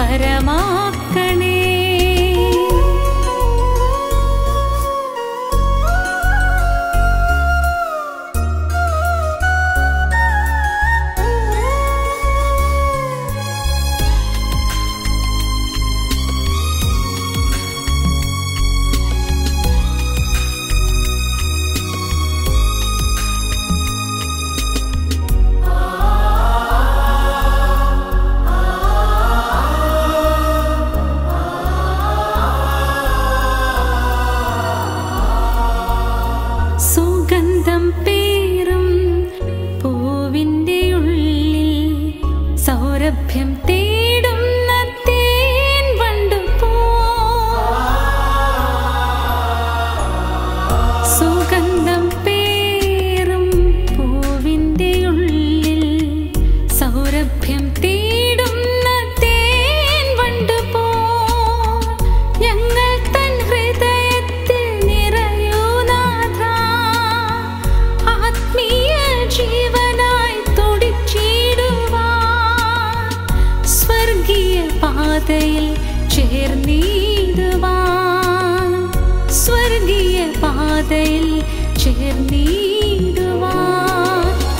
वरमाकणे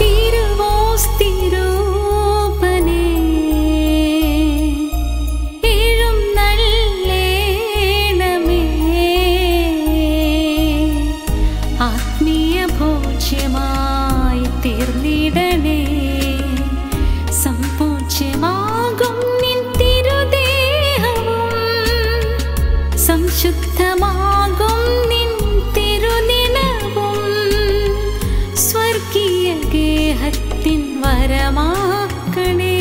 तिरुवोस्ति रूपने नल्लेणमे आत्मीय भोज्यमाय तीर्निडणे संपूज्यमागुम निन तिरुदेहवुम संशुद्धमागुम निन गेहत्तिन वरमाकणे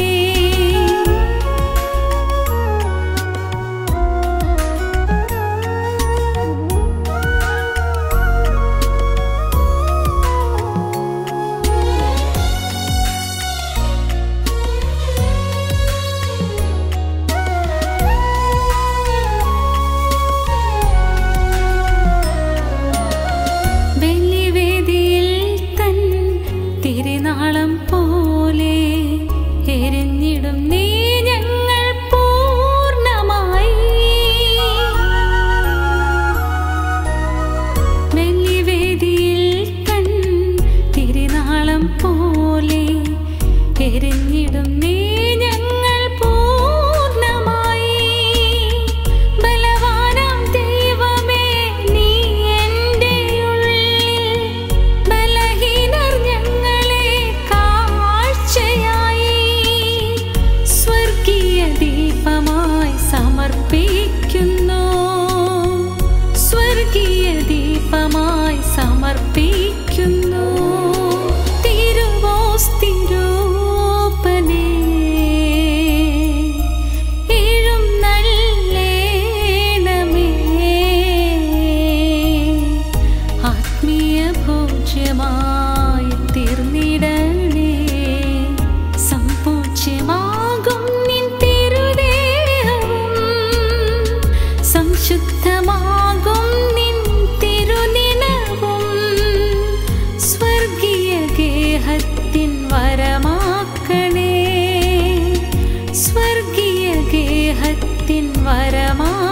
तिरुवोस्ति रूपने नल्लेणमे आत्मीय भोज्यमाय तीर्निडणे संपूज्यमागुम निन तिरुदेहवुम संशुद्धमागुम वरमाकणे स्वर्गीय गेहत्तिन वरमा